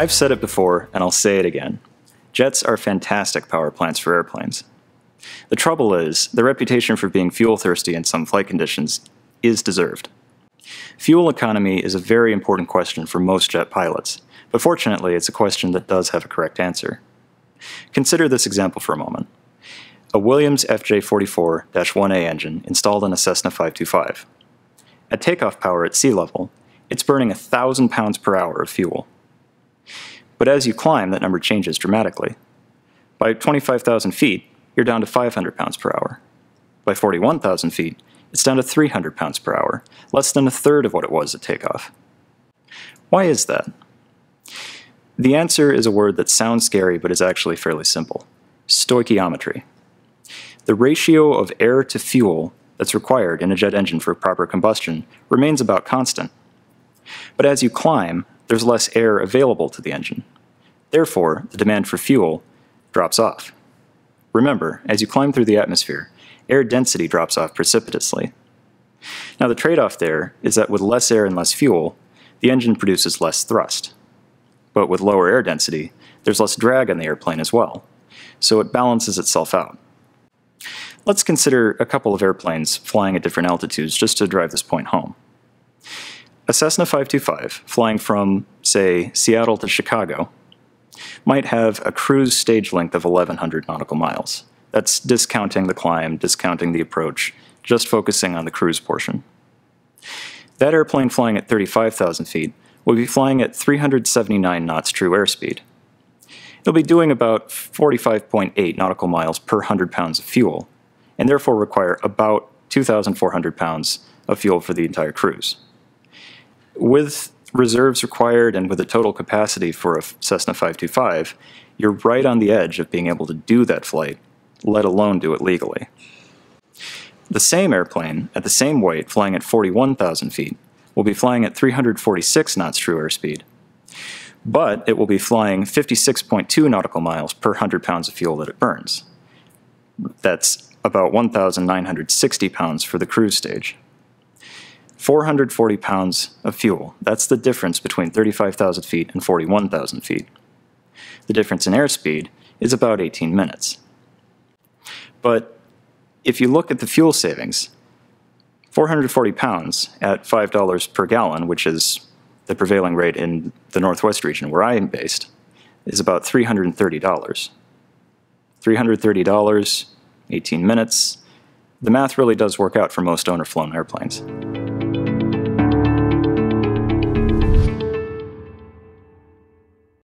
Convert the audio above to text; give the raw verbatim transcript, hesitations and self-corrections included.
I've said it before, and I'll say it again. Jets are fantastic power plants for airplanes. The trouble is, their reputation for being fuel-thirsty in some flight conditions is deserved. Fuel economy is a very important question for most jet pilots, but fortunately it's a question that does have a correct answer. Consider this example for a moment. A Williams F J forty-four dash one A engine installed on a Cessna five two five. At takeoff power at sea level, it's burning one thousand pounds per hour of fuel. But as you climb, that number changes dramatically. By twenty-five thousand feet, you're down to five hundred pounds per hour. By forty-one thousand feet, it's down to three hundred pounds per hour, less than a third of what it was at takeoff. Why is that? The answer is a word that sounds scary but is actually fairly simple: stoichiometry. The ratio of air to fuel that's required in a jet engine for proper combustion remains about constant. But as you climb, there's less air available to the engine. Therefore, the demand for fuel drops off. Remember, as you climb through the atmosphere, air density drops off precipitously. Now, the trade-off there is that with less air and less fuel, the engine produces less thrust. But with lower air density, there's less drag on the airplane as well, so it balances itself out. Let's consider a couple of airplanes flying at different altitudes just to drive this point home. A Cessna five two five flying from, say, Seattle to Chicago might have a cruise stage length of eleven hundred nautical miles. That's discounting the climb, discounting the approach, just focusing on the cruise portion. That airplane flying at thirty-five thousand feet will be flying at three hundred seventy-nine knots true airspeed. It'll be doing about forty-five point eight nautical miles per one hundred pounds of fuel, and therefore require about two thousand four hundred pounds of fuel for the entire cruise. With reserves required and with a total capacity for a Cessna five two five, you're right on the edge of being able to do that flight, let alone do it legally. The same airplane, at the same weight, flying at forty-one thousand feet, will be flying at three hundred forty-six knots true airspeed, but it will be flying fifty-six point two nautical miles per one hundred pounds of fuel that it burns. That's about one thousand nine hundred sixty pounds for the cruise stage. four hundred forty pounds of fuel, that's the difference between thirty-five thousand feet and forty-one thousand feet. The difference in airspeed is about eighteen minutes. But if you look at the fuel savings, four hundred forty pounds at five dollars per gallon, which is the prevailing rate in the Northwest region where I am based, is about three hundred thirty dollars. three hundred thirty dollars, eighteen minutes. The math really does work out for most owner-flown airplanes.